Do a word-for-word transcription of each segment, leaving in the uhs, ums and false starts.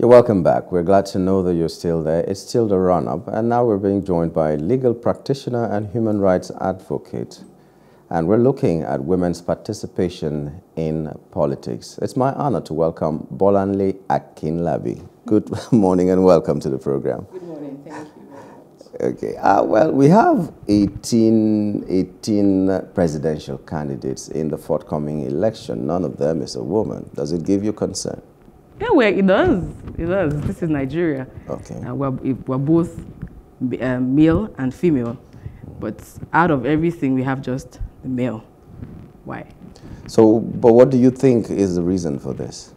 You're welcome back. We're glad to know that you're still there. It's still the run-up, and now we're being joined by legal practitioner and human rights advocate, and we're looking at women's participation in politics. It's my honor to welcome Bolanle Akinlabi. Good morning and welcome to the program. Good morning. Thank you very much. Okay. Uh, well, we have eighteen, eighteen presidential candidates in the forthcoming election. None of them is a woman. Does it give you concern? Yeah, well, it does. It does. This is Nigeria. Okay. Uh, we're, we're both uh, male and female, but out of everything, we have just the male. Why? So, but what do you think is the reason for this?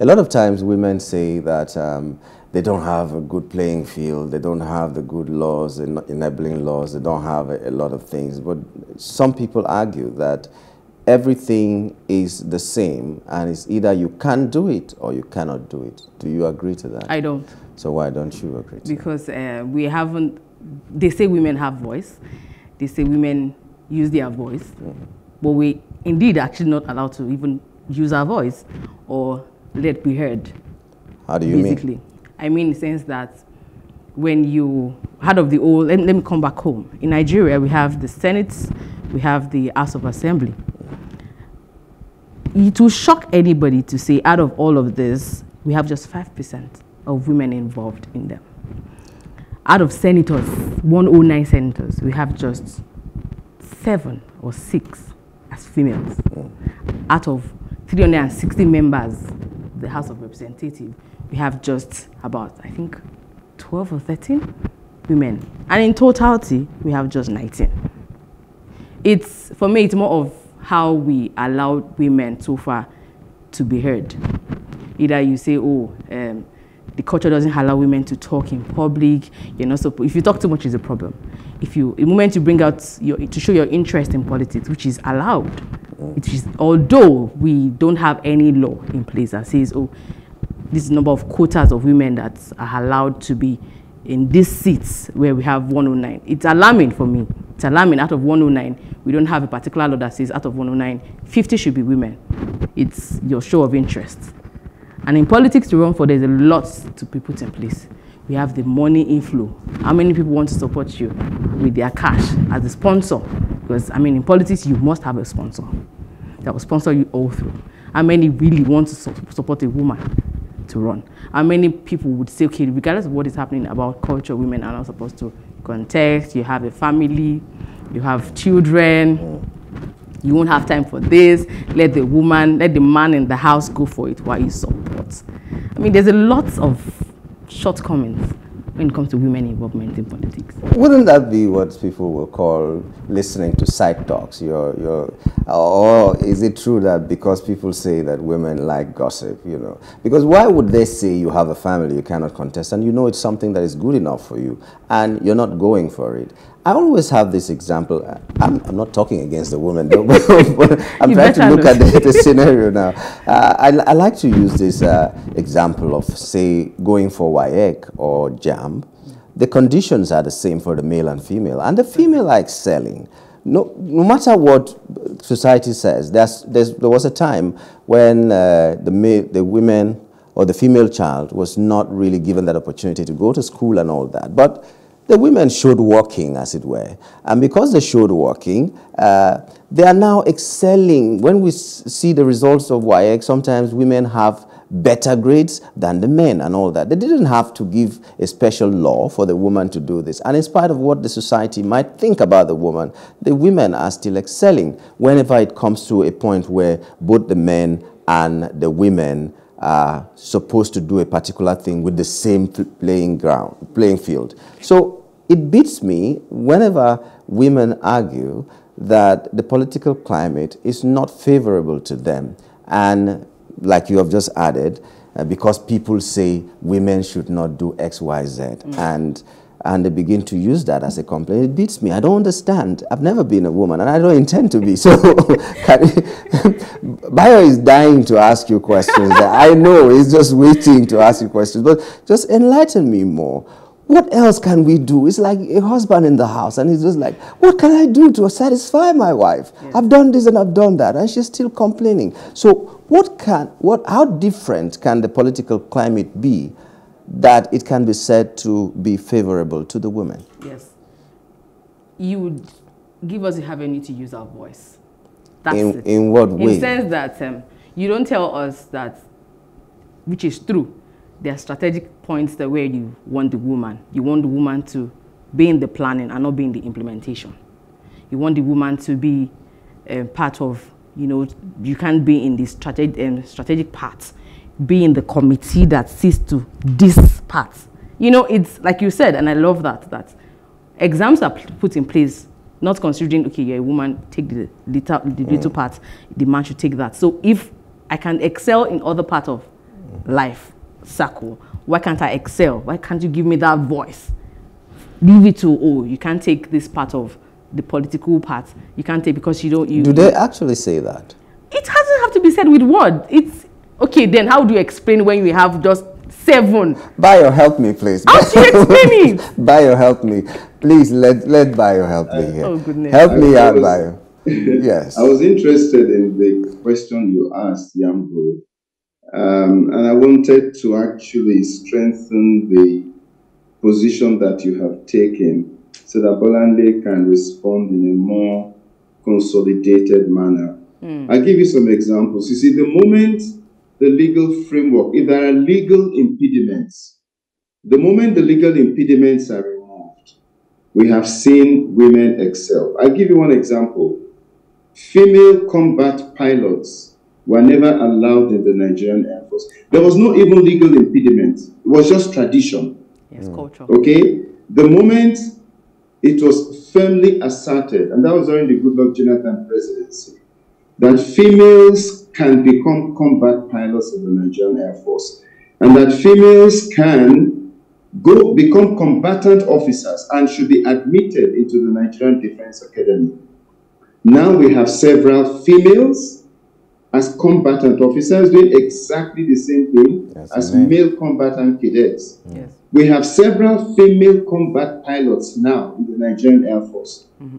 A lot of times, women say that um, they don't have a good playing field, they don't have the good laws, enabling laws, they don't have a, a lot of things. But some people argue that everything is the same, and it's either you can do it or you cannot do it. Do you agree to that? I don't. So why don't you agree to because, that? Because uh, we haven't, they say women have voice. They say women use their voice, mm-hmm. but we indeed are actually not allowed to even use our voice or let be heard. How do you basically. mean? I mean in the sense that when you, heard of the old, let, let me come back home. In Nigeria, we have the Senate, we have the House of Assembly. It will shock anybody to say, out of all of this, we have just five percent of women involved in them. Out of senators, one hundred nine senators, we have just seven or six as females. Out of three hundred sixty members, the House of Representatives, we have just about, I think, twelve or thirteen women. And in totality, we have just nineteen. It's, for me, it's more of how we allowed women so far to be heard. Either you say, oh, um, the culture doesn't allow women to talk in public. You're not supposed. If you talk too much, it's a problem. If you, the moment you bring out your, to show your interest in politics, which is allowed, it is, although we don't have any law in place that says, oh, this number of quotas of women that are allowed to be in these seats where we have one hundred nine. It's alarming for me. It's alarming. Out of one hundred nine, we don't have a particular law that says out of one hundred nine, fifty should be women. It's your show of interest. And in politics to run for, there's a lot to be put in place. We have the money inflow. How many people want to support you with their cash as a sponsor? Because, I mean, in politics, you must have a sponsor that will sponsor you all through. How many really want to su support a woman to run? How many people would say, okay, regardless of what is happening about culture, women are not supposed to contest, you have a family, you have children, you won't have time for this, let the woman, let the man in the house go for it while you support. I mean, there's a lot of shortcomings when it comes to women involvement in politics. Wouldn't that be what people will call listening to side talks? You're, you're, or is it true that because people say that women like gossip, you know? Because why would they say you have a family you cannot contest and you know it's something that is good enough for you and you're not going for it? I always have this example. I'm, I'm not talking against the woman, though, but I'm you trying to look at the, the scenario now. Uh, I, I like to use this uh, example of, say, going for W A E C or JAM. The conditions are the same for the male and female, and the female are excelling. No, no matter what society says, there's, there's, there was a time when uh, the, male, the women or the female child was not really given that opportunity to go to school and all that. But the women showed working, as it were, and because they showed working, uh, they are now excelling. When we s see the results of W A E C, sometimes women have better grades than the men and all that. They didn't have to give a special law for the woman to do this. And in spite of what the society might think about the woman, the women are still excelling whenever it comes to a point where both the men and the women are supposed to do a particular thing with the same playing ground, playing field. So it beats me whenever women argue that the political climate is not favorable to them. And like you have just added, uh, because people say women should not do X, Y, Z, mm. and and they begin to use that as a complaint. It beats me. I don't understand. I've never been a woman, and I don't intend to be. So, Bayo is dying to ask you questions. I know he's just waiting to ask you questions. But just enlighten me more. What else can we do? It's like a husband in the house, and he's just like, what can I do to satisfy my wife? Yes. I've done this and I've done that, and she's still complaining. So What can, what, how different can the political climate be that it can be said to be favorable to the women? Yes. You would give us the avenue to use our voice. That's in, it. In what way? In the sense that um, you don't tell us that, which is true, there are strategic points that where you want the woman. You want the woman to be in the planning and not be in the implementation. You want the woman to be uh, part of, you know, you can't be in the strategic, um, strategic part, be in the committee that sees to this part. You know, it's like you said, and I love that, that exams are put in place, not considering, okay, you're a woman, take the little, the little mm. part, the man should take that. So if I can excel in other part of life, circle, why can't I excel? Why can't you give me that voice? Leave it to, oh, you can't take this part of the political part. You can't take because you don't... You, do they actually say that? It doesn't have to be said with words. It's, okay, then how do you explain when you have just seven? Bio, help me, please. How do you explain it? Bio, help me. Please, let, let Bio help uh, me here. Oh, goodness. Help I me was, out, Bio. Yes. I was interested in the question you asked, Yambo. Um, and I wanted to actually strengthen the position that you have taken so that Bolanle can respond in a more consolidated manner. Mm. I'll give you some examples. You see, the moment the legal framework, if there are legal impediments, the moment the legal impediments are removed, we have seen women excel. I'll give you one example. Female combat pilots were never allowed in the Nigerian Air Force. There was no even legal impediment. It was just tradition. Yes, mm. culture. Okay? The moment it was firmly asserted, and that was during the Good Luck Jonathan presidency, that females can become combat pilots in the Nigerian Air Force, and that females can go become combatant officers and should be admitted into the Nigerian Defense Academy. Now we have several females as combatant officers doing exactly the same thing yes, as amen. male combatant cadets. Yes. We have several female combat pilots now in the Nigerian Air Force. Mm-hmm.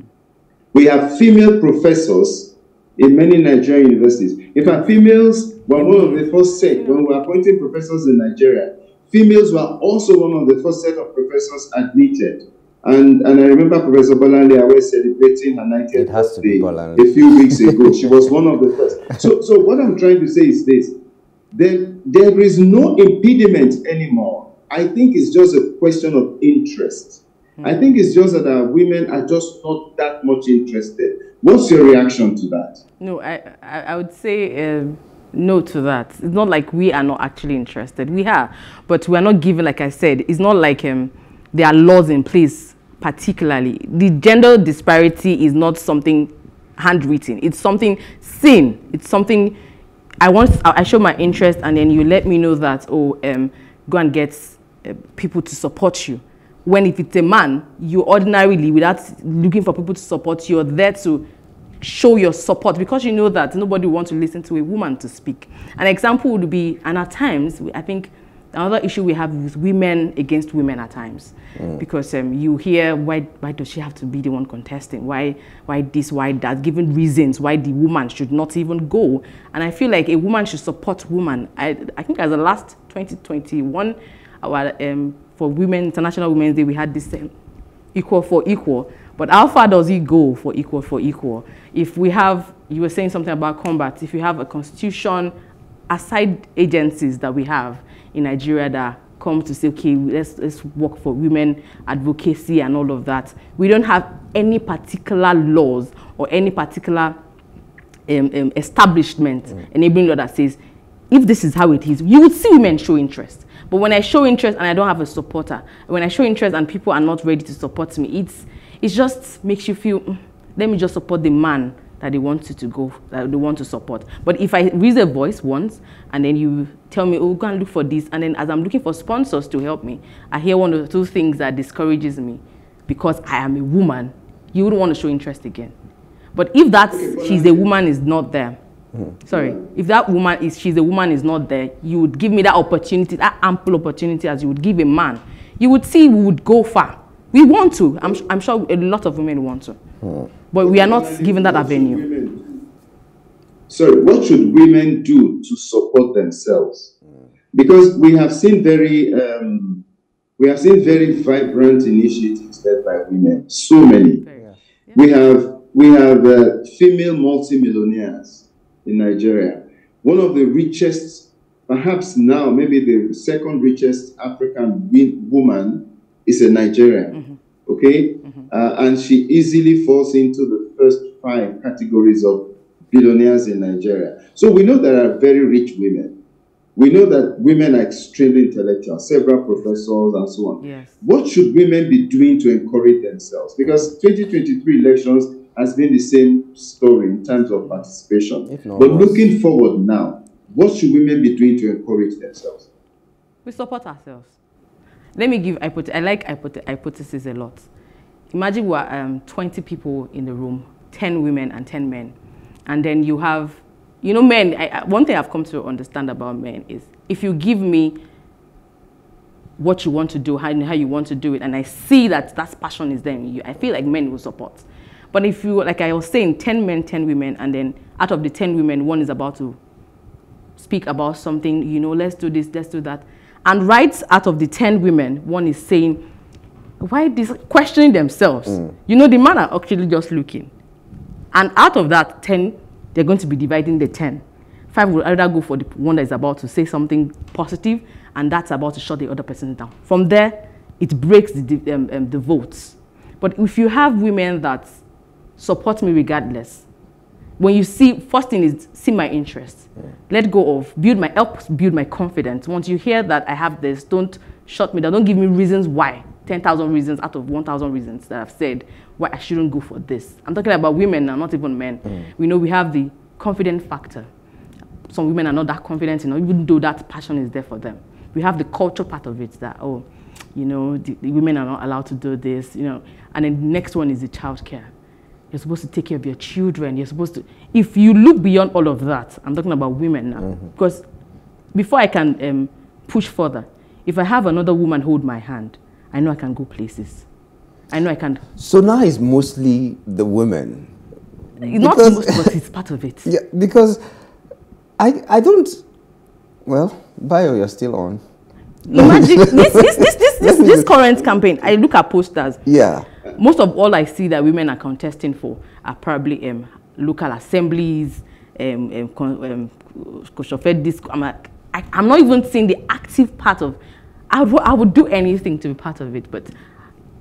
We have female professors in many Nigerian universities. In fact, females were one of the first set when we were appointing professors in Nigeria. Females were also one of the first set of professors admitted. And, and I remember Professor Bolanle, I was celebrating her ninetieth birthday a few weeks ago. She was one of the first. So, so what I'm trying to say is this. There, there is no impediment anymore. I think it's just a question of interest. Mm. I think it's just that our women are just not that much interested. What's your reaction to that? No, I, I, I would say... Um... no to that. It's not like we are not actually interested. We are, but we are not given, like I said, it's not like um, there are laws in place particularly. The gender disparity is not something handwritten. It's something seen. It's something I want, I show my interest and then you let me know that, oh, um, go and get uh, people to support you. When if it's a man, you ordinarily, without looking for people to support you, you're there to show your support because you know that nobody wants to listen to a woman to speak. An example would be, and at times, I think another issue we have is women against women at times, mm. because um, you hear why why does she have to be the one contesting? Why why this? Why that? Giving reasons why the woman should not even go. And I feel like a woman should support woman. I I think as the last twenty twenty-one, our um, for women International Women's Day we had this um, equal for equal. But how far does it go for equal for equal? If we have, you were saying something about combat, if you have a constitution, aside agencies that we have in Nigeria that come to say, okay, let's, let's work for women, advocacy and all of that, we don't have any particular laws or any particular um, um, establishment mm. enabling law that says, if this is how it is, you would see women show interest. But when I show interest and I don't have a supporter, when I show interest and people are not ready to support me, it's It just makes you feel, mm, let me just support the man that they want you to go, that they want to support. But if I raise a voice once, and then you tell me, oh, go and look for this, and then as I'm looking for sponsors to help me, I hear one or two things that discourages me because I am a woman, you wouldn't want to show interest again. But if that's, she's a woman is not there, mm. sorry, if that woman is, she's a woman is not there, you would give me that opportunity, that ample opportunity as you would give a man, you would see we would go far. We want to. I'm, I'm sure a lot of women want to. Hmm. But we are not given that avenue. sorry, what should women do to support themselves? Because we have seen very, um, we have seen very vibrant initiatives led by women. So many. Yeah. We have we have uh, female multimillionaires in Nigeria. One of the richest, perhaps now maybe the second richest African woman is a Nigerian. Mm-hmm. Okay, mm-hmm. uh, and she easily falls into the first five categories of billionaires in Nigeria. So we know there are very rich women. We know that women are extremely intellectual, several professors and so on. Yes. What should women be doing to encourage themselves? Because twenty twenty-three elections has been the same story in terms of participation. But looking forward now, what should women be doing to encourage themselves? We support ourselves. Let me give, I, put, I like hypothesis a lot. Imagine we are um, twenty people in the room, ten women and ten men. And then you have, you know, men, I, I, one thing I've come to understand about men is if you give me what you want to do, how, how you want to do it, and I see that that passion is there in you, I feel like men will support. But if you, like I was saying, ten men, ten women, and then out of the ten women, one is about to speak about something, you know, let's do this, let's do that. And right out of the ten women, one is saying, why this, questioning themselves. Mm. You know, the men are actually just looking. And out of that ten, they're going to be dividing the ten. Five will either go for the one that is about to say something positive, and that's about to shut the other person down. From there, it breaks the, um, um, the votes. But if you have women that support me regardless, when you see, first thing is see my interest. Yeah. Let go of, build my, help build my confidence. Once you hear that I have this, don't shut me down. Don't give me reasons why. ten thousand reasons out of one thousand reasons that I've said why I shouldn't go for this. I'm talking about women now, not even men. Mm. We know we have the confident factor. Some women are not that confident, you know, even though that passion is there for them. We have the culture part of it that, oh, you know, the, the women are not allowed to do this, you know. And then the next one is the childcare. You're supposed to take care of your children. You're supposed to, if you look beyond all of that, I'm talking about women now, mm-hmm. because before I can um, push further, if I have another woman hold my hand, I know I can go places. I know I can. So now it's mostly the women. It's not most, but it's part of it. Yeah, because I I don't. Well, Bio, you're still on. Imagine this this this this this, this current campaign. I look at posters. Yeah. Most of all I see that women are contesting for are probably um, local assemblies, um, um, um, I'm, I, I'm not even seeing the active part of. I would, I would do anything to be part of it, but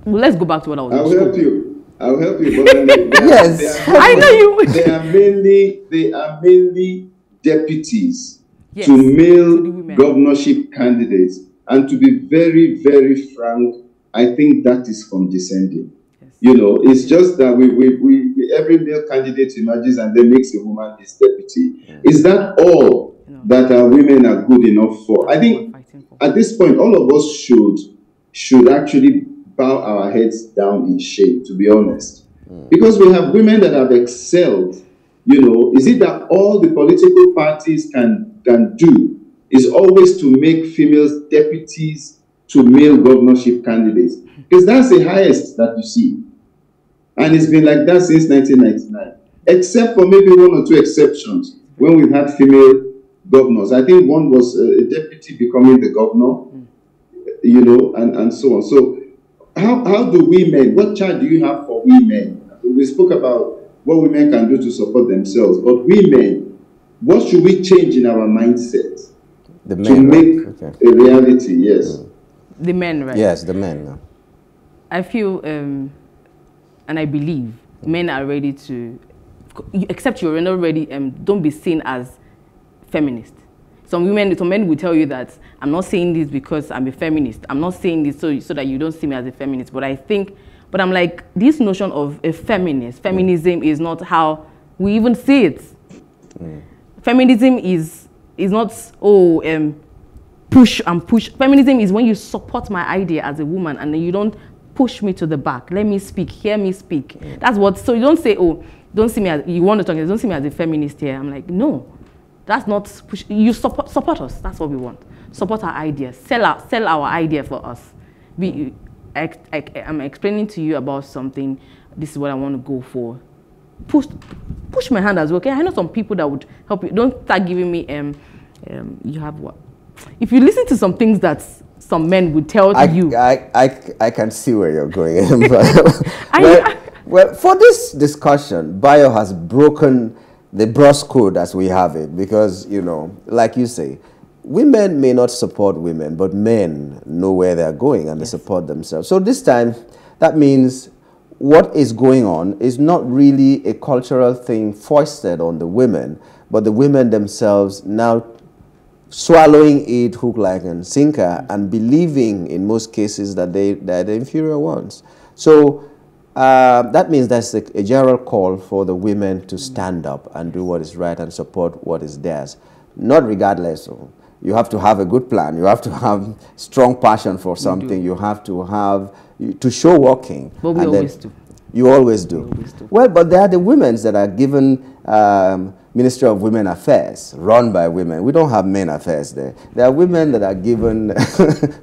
let's go back to what I was. I'll help you. I'll help you. But yes, are, I know you. They are mainly they are mainly deputies yes. to male governorship candidates, and to be very very frank, I think that is condescending. Yes. You know, it's just that we we, we every male candidate emerges and then makes a woman his deputy. Yeah. Is that all no. that our women are good enough for? I think. At this point, all of us should should actually bow our heads down in shame, to be honest. Mm. Because we have women that have excelled. You know, is it that all the political parties can, can do is always to make females deputies to male governorship candidates? Because that's the highest that you see. And it's been like that since nineteen ninety-nine. Except for maybe one or two exceptions when we've had female governors. I think one was a deputy becoming the governor, you know, and, and so on. So how, how do women, what charge do you have for women? We spoke about what women can do to support themselves, but women, what should we change in our mindset the men, to make right? okay. a reality, yes. The men, right? Yes, the men. I feel, um, and I believe, men are ready to, except you're not ready, um, don't be seen as feminist. Some women, some men will tell you that I'm not saying this because I'm a feminist. I'm not saying this so, so that you don't see me as a feminist. But I think, but I'm like, this notion of a feminist, feminism mm. is not how we even see it. Mm. Feminism is, is not, oh, um, push and push. Feminism is when you support my idea as a woman and you don't push me to the back. Let me speak, hear me speak. Mm. That's what, so you don't say, oh, don't see me as, you want to talk, don't see me as a feminist here. I'm like, no. That's not, push. You support, support us, that's what we want. Support our idea, sell our, sell our idea for us. We, I, I, I'm explaining to you about something, this is what I want to go for. push push my hand as well. Okay, I know some people that would help you. Don't start giving me um, um you have what? If you listen to some things that some men would tell I, you, I I I can see where you're going. But, well, well, for this discussion, Bio has broken the bros code as we have it, because you know, like you say, women may not support women, but men know where they're going and yes. they support themselves. So this time, that means what is going on is not really a cultural thing foisted on the women, but the women themselves now swallowing it hook, line, and sinker, and believing in most cases that they they're the inferior ones. So uh, that means that's a, a general call for the women to stand up and do what is right and support what is theirs, not regardless of. You have to have a good plan. You have to have strong passion for something. You, you have to have, to show working. But we always do. You always do. always do. Well, but there are the women that are given um, Ministry of Women Affairs, run by women. We don't have men affairs there. There are women that are given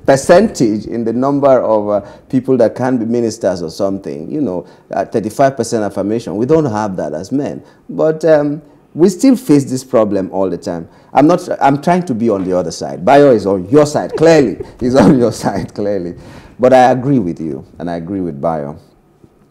percentage in the number of uh, people that can be ministers or something. You know, thirty-five percent affirmation. We don't have that as men. But... Um, we still face this problem all the time. I'm not, I'm trying to be on the other side. Bio is on your side, clearly. He's on your side, clearly. But I agree with you, and I agree with Bio.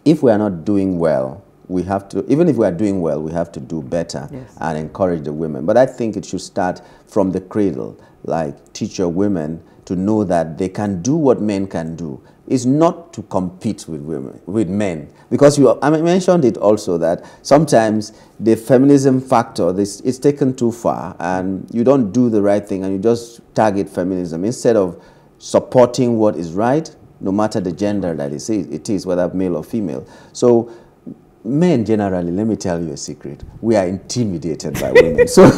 If we are not doing well, we have to, even if we are doing well, we have to do better yes. and encourage the women. But I think it should start from the cradle, like teach your women to know that they can do what men can do. Is not to compete with women, with men, because you. I mentioned it also that sometimes the feminism factor this is taken too far, and you don't do the right thing, and you just target feminism instead of supporting what is right, no matter the gender that it is, it is whether male or female. So. Men generally, let me tell you a secret, we are intimidated by women. So,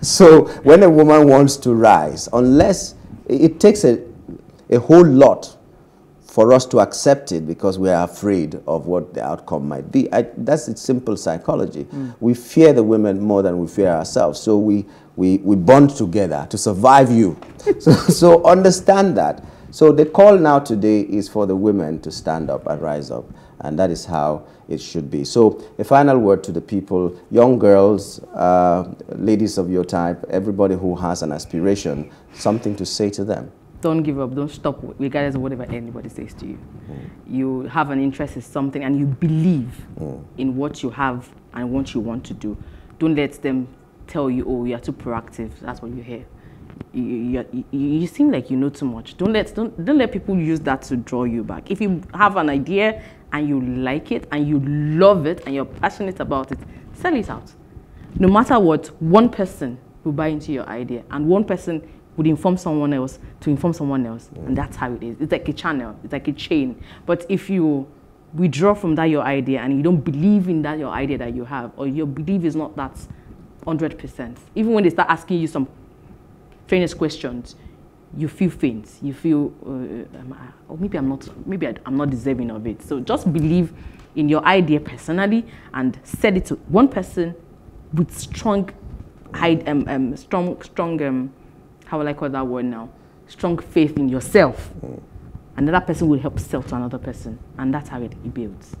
so when a woman wants to rise, unless it takes a, a whole lot for us to accept it because we are afraid of what the outcome might be. I, that's its simple psychology. Mm. We fear the women more than we fear ourselves. So we, we, we bond together to survive you. so, so understand that. So the call now today is for the women to stand up and rise up. And that is how it should be. So a final word to the people, young girls, uh, ladies of your type, everybody who has an aspiration, something to say to them. Don't give up, don't stop, regardless of whatever anybody says to you. Mm. You have an interest in something and you believe mm. in what you have and what you want to do. Don't let them tell you, oh, you're too proactive, that's what you hear. You, you, you, you seem like you know too much. Don't let, don't, don't let people use that to draw you back. If you have an idea and you like it and you love it and you're passionate about it, sell it out. No matter what, one person will buy into your idea and one person would inform someone else to inform someone else. Mm. And that's how it is. It's like a channel. It's like a chain. But if you withdraw from that your idea and you don't believe in that your idea that you have, or your belief is not that one hundred percent, even when they start asking you some trainer's questions, you feel faint. You feel, uh, or maybe I'm not, maybe I, I'm not deserving of it. So just believe in your idea personally and sell it to one person with strong, um, um, strong, strong. Um, how will I call that word now? Strong faith in yourself. Mm. Another person will help sell to another person, and that's how it builds.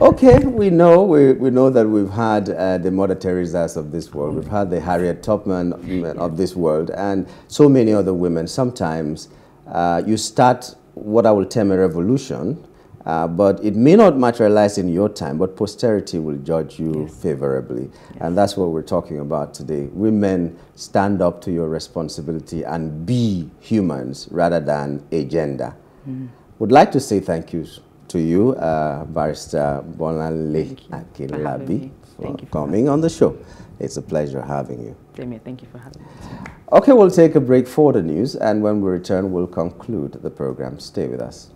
Okay, we know we, we know that we've had uh, the Mother Teresas of this world, we've had the Harriet Tubman of this world, and so many other women. Sometimes uh, you start what I will term a revolution, uh, but it may not materialize in your time, but posterity will judge you yes. favorably. Yes. And that's what we're talking about today. Women, stand up to your responsibility and be humans rather than a gender. Mm. Would like to say thank you to you, uh, Barrister Bolanle Akinlabi, for, for coming on the show. It's a pleasure having you. Jamie, thank you for having me. Okay, we'll take a break for the news, and when we return, we'll conclude the program. Stay with us.